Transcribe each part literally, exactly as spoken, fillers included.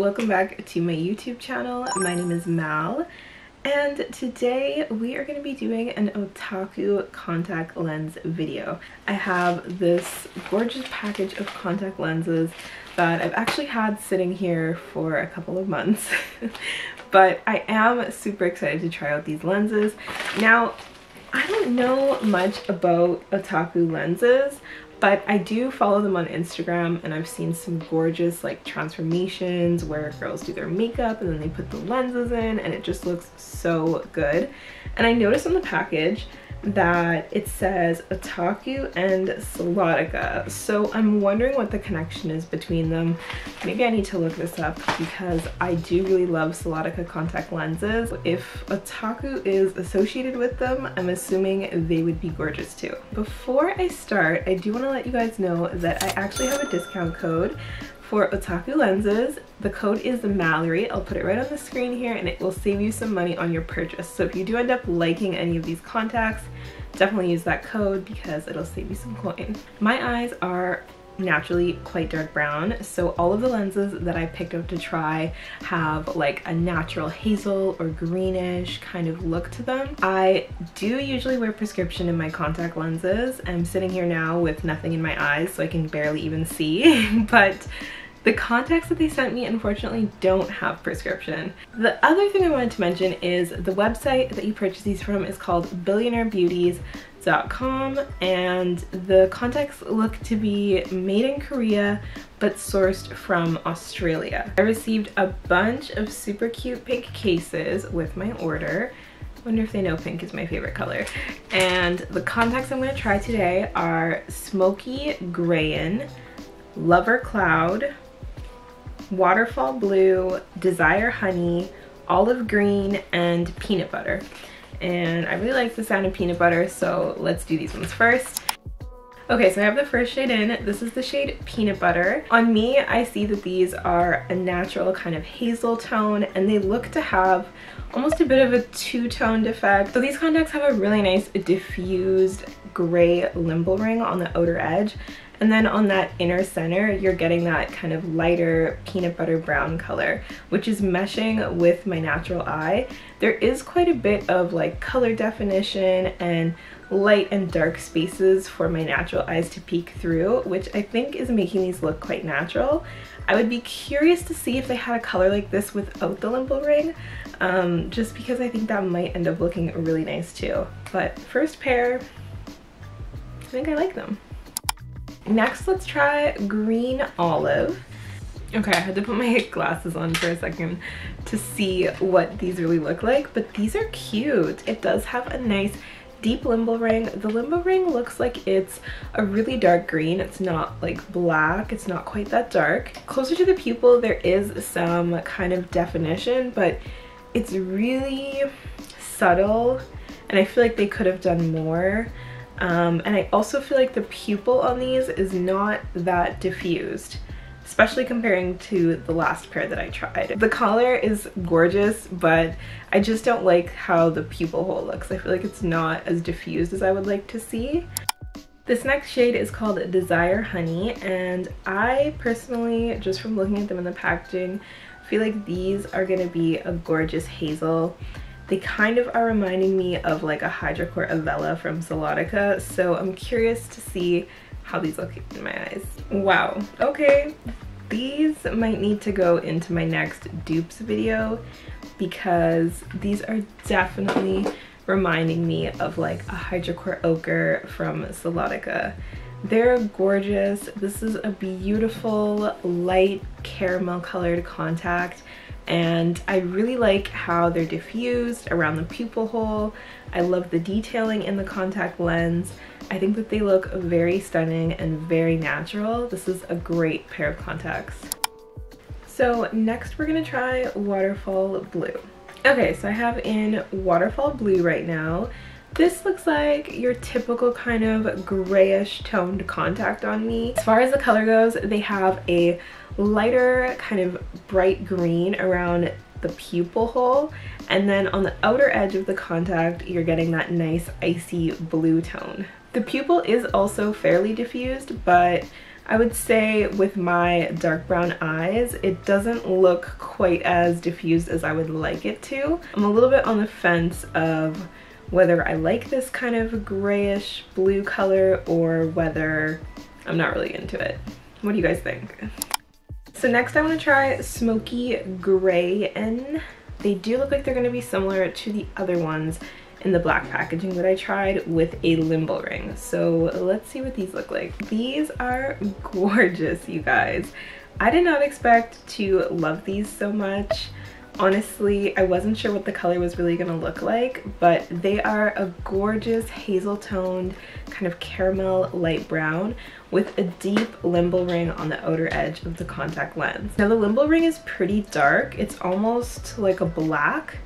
welcome back to my YouTube channel. My name is Mal, and today we are going to be doing an otaku contact lens video. I have this gorgeous package of contact lenses that I've actually had sitting here for a couple of months, but I am super excited to try out these lenses. Now, I don't know much about otaku lenses, but I do follow them on Instagram, and I've seen some gorgeous like transformations where girls do their makeup and then they put the lenses in and it just looks so good. And I noticed on the package that it says Otaku and Solotica, so I'm wondering what the connection is between them. Maybe I need to look this up because I do really love Solotica contact lenses. If Otaku is associated with them, I'm assuming they would be gorgeous too. Before I start, I do want to let you guys know that I actually have a discount code for Otaku lenses. The code is Malrie. I'll put it right on the screen here, and it will save you some money on your purchase. So if you do end up liking any of these contacts, definitely use that code because it'll save you some coin. My eyes are naturally quite dark brown, so all of the lenses that I picked up to try have like a natural hazel or greenish kind of look to them. I do usually wear prescription in my contact lenses. I'm sitting here now with nothing in my eyes, so I can barely even see, but the contacts that they sent me unfortunately don't have prescription. The other thing I wanted to mention is the website that you purchase these from is called billionaire beauties dot com, and the contacts look to be made in Korea but sourced from Australia. I received a bunch of super cute pink cases with my order. I wonder if they know pink is my favorite color. And the contacts I'm going to try today are Smokey Greyyen, Lover Cloud, Waterfall Blue, Desire Honey, Olive Green, and Peanut Butter. And I really like the sound of Peanut Butter, so let's do these ones first. Okay, so I have the first shade in. This is the shade Peanut Butter. On me, I see that these are a natural kind of hazel tone, and they look to have almost a bit of a two-toned effect. So these contacts have a really nice diffused gray limbal ring on the outer edge. And then on that inner center, you're getting that kind of lighter peanut butter brown color, which is meshing with my natural eye. There is quite a bit of like color definition and light and dark spaces for my natural eyes to peek through, which I think is making these look quite natural. I would be curious to see if they had a color like this without the limbal ring, um, just because I think that might end up looking really nice too. But first pair, I think I like them. Next, let's try Green Olive. Okay, I had to put my glasses on for a second to see what these really look like, but these are cute. It does have a nice deep limbal ring. The limbal ring looks like it's a really dark green. It's not like black, it's not quite that dark. Closer to the pupil, there is some kind of definition, but it's really subtle, and I feel like they could have done more. Um, and I also feel like the pupil on these is not that diffused, especially comparing to the last pair that I tried. The collar is gorgeous, but I just don't like how the pupil hole looks. I feel like it's not as diffused as I would like to see. This next shade is called Desire Honey, and I personally, just from looking at them in the packaging, feel like these are going to be a gorgeous hazel. They kind of are reminding me of like a Hydrocor Avella from Solotica, so I'm curious to see how these look in my eyes. Wow, okay, these might need to go into my next dupes video because these are definitely reminding me of like a Hydrocor Ochre from Solotica. They're gorgeous. This is a beautiful light caramel colored contact, and I really like how they're diffused around the pupil hole. I love the detailing in the contact lens. I think that they look very stunning and very natural. This is a great pair of contacts. So next we're gonna try Waterfall Blue. Okay, so I have in Waterfall Blue right now. This looks like your typical kind of grayish toned contact on me. As far as the color goes, they have a lighter kind of bright green around the pupil hole, and then on the outer edge of the contact you're getting that nice icy blue tone. The pupil is also fairly diffused, but I would say with my dark brown eyes, it doesn't look quite as diffused as I would like it to. I'm a little bit on the fence of whether I like this kind of grayish blue color or whether I'm not really into it. What do you guys think? So next I want to try Smokey Greyyen. They do look like they're going to be similar to the other ones in the black packaging that I tried with a limbal ring. So let's see what these look like. These are gorgeous, you guys. I did not expect to love these so much. Honestly, I wasn't sure what the color was really gonna look like, but they are a gorgeous hazel-toned kind of caramel light brown with a deep limbal ring on the outer edge of the contact lens. Now the limbal ring is pretty dark. It's almost like a black,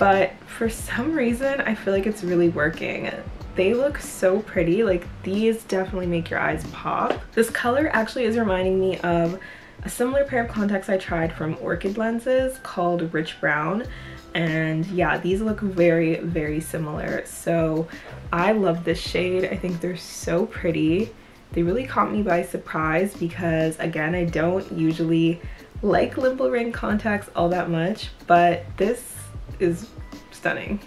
but for some reason I feel like it's really working. They look so pretty. Like, these definitely make your eyes pop. This color actually is reminding me of a similar pair of contacts I tried from Orchid lenses called Rich Brown, and yeah, these look very very similar. So I love this shade. I think they're so pretty. They really caught me by surprise because, again, I don't usually like limbal ring contacts all that much, but this is stunning.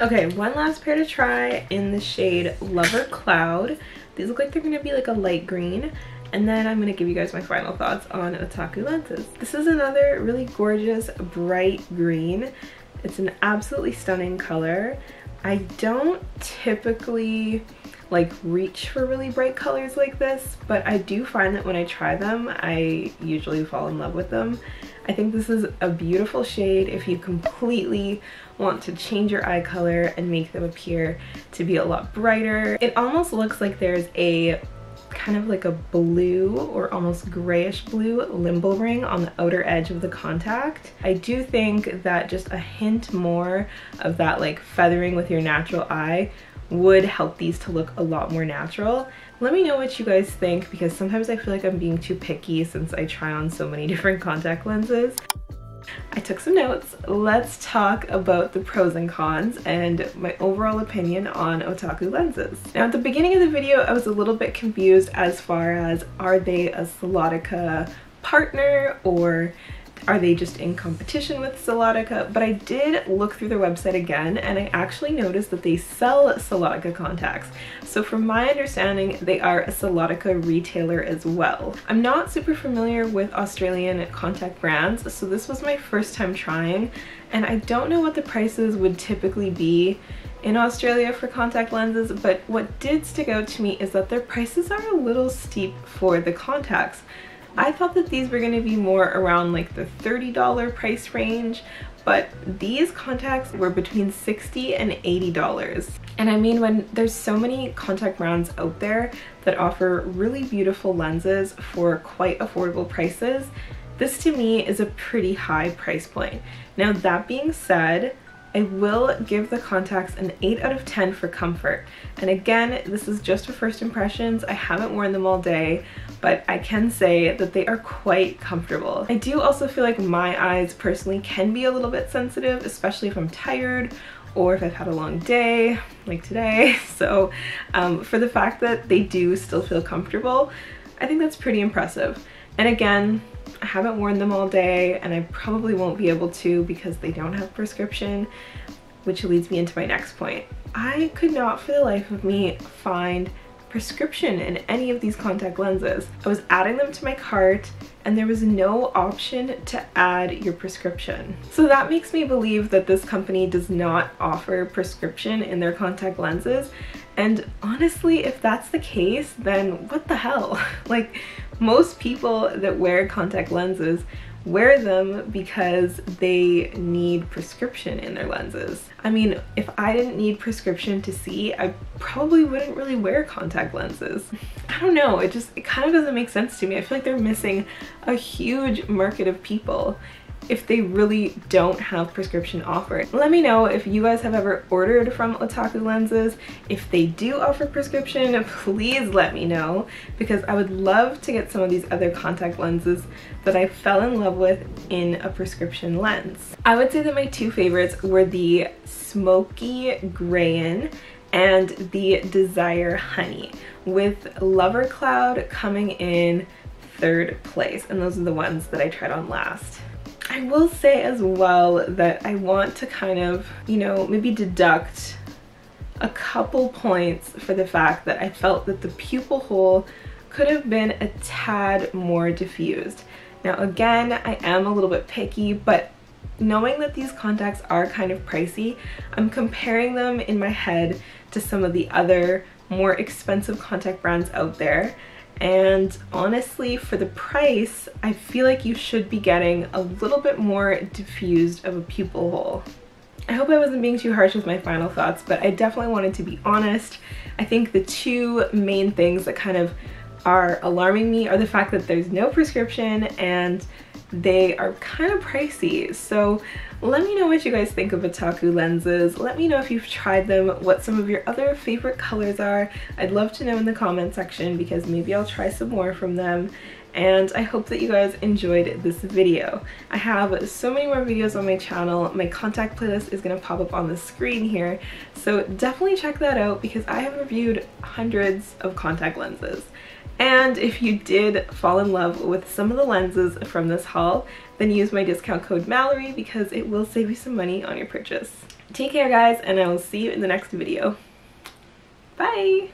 Okay, one last pair to try in the shade Lover Cloud. These look like they're gonna be like a light green. And then I'm going to give you guys my final thoughts on Otaku lenses. This is another really gorgeous bright green. It's an absolutely stunning color. I don't typically like reach for really bright colors like this, but I do find that when I try them, I usually fall in love with them. I think this is a beautiful shade if you completely want to change your eye color and make them appear to be a lot brighter. It almost looks like there's a kind of like a blue or almost grayish blue limbal ring on the outer edge of the contact. I do think that just a hint more of that like feathering with your natural eye would help these to look a lot more natural. Let me know what you guys think, because sometimes I feel like I'm being too picky since I try on so many different contact lenses. I took some notes. Let's talk about the pros and cons and my overall opinion on Otaku lenses. Now, at the beginning of the video, I was a little bit confused as far as, are they a Solotica partner or are they just in competition with Solotica? But I did look through their website again, and I actually noticed that they sell Solotica contacts. So from my understanding, they are a Solotica retailer as well. I'm not super familiar with Australian contact brands, so this was my first time trying, and I don't know what the prices would typically be in Australia for contact lenses, but what did stick out to me is that their prices are a little steep for the contacts. I thought that these were going to be more around like the thirty dollar price range, but these contacts were between sixty and eighty dollars. And I mean, when there's so many contact brands out there that offer really beautiful lenses for quite affordable prices, this to me is a pretty high price point. Now, that being said, I will give the contacts an eight out of ten for comfort. And again, this is just for first impressions. I haven't worn them all day, but I can say that they are quite comfortable. I do also feel like my eyes personally can be a little bit sensitive, especially if I'm tired or if I've had a long day like today. So um, for the fact that they do still feel comfortable, I think that's pretty impressive. And again, I haven't worn them all day, and I probably won't be able to because they don't have prescription, which leads me into my next point. I could not for the life of me find prescription in any of these contact lenses. I was adding them to my cart, and there was no option to add your prescription. So that makes me believe that this company does not offer prescription in their contact lenses. And honestly, if that's the case, then what the hell? Like, most people that wear contact lenses wear them because they need prescription in their lenses. I mean, if I didn't need prescription to see, I probably wouldn't really wear contact lenses. I don't know, it just, it kind of doesn't make sense to me. I feel like they're missing a huge market of people if they really don't have prescription offered. Let me know if you guys have ever ordered from Otaku lenses. If they do offer prescription, please let me know, because I would love to get some of these other contact lenses that I fell in love with in a prescription lens. I would say that my two favorites were the Smokey Greyyen and the Desire Honey, with Lover Cloud coming in third place, and those are the ones that I tried on last. I will say as well that I want to kind of, you know, maybe deduct a couple points for the fact that I felt that the pupil hole could have been a tad more diffused. Now again, I am a little bit picky, but knowing that these contacts are kind of pricey, I'm comparing them in my head to some of the other more expensive contact brands out there. And honestly, for the price, I feel like you should be getting a little bit more diffused of a pupil hole. I hope I wasn't being too harsh with my final thoughts, but I definitely wanted to be honest. I think the two main things that kind of are alarming me are the fact that there's no prescription and they are kind of pricey. So let me know what you guys think of Otaku lenses. Let me know if you've tried them, what some of your other favorite colors are. I'd love to know in the comment section, because maybe I'll try some more from them. And I hope that you guys enjoyed this video. I have so many more videos on my channel. My contact playlist is gonna pop up on the screen here, so definitely check that out, because I have reviewed hundreds of contact lenses. And if you did fall in love with some of the lenses from this haul, then use my discount code Malrie, because it will save you some money on your purchase. Take care guys, and I will see you in the next video. Bye!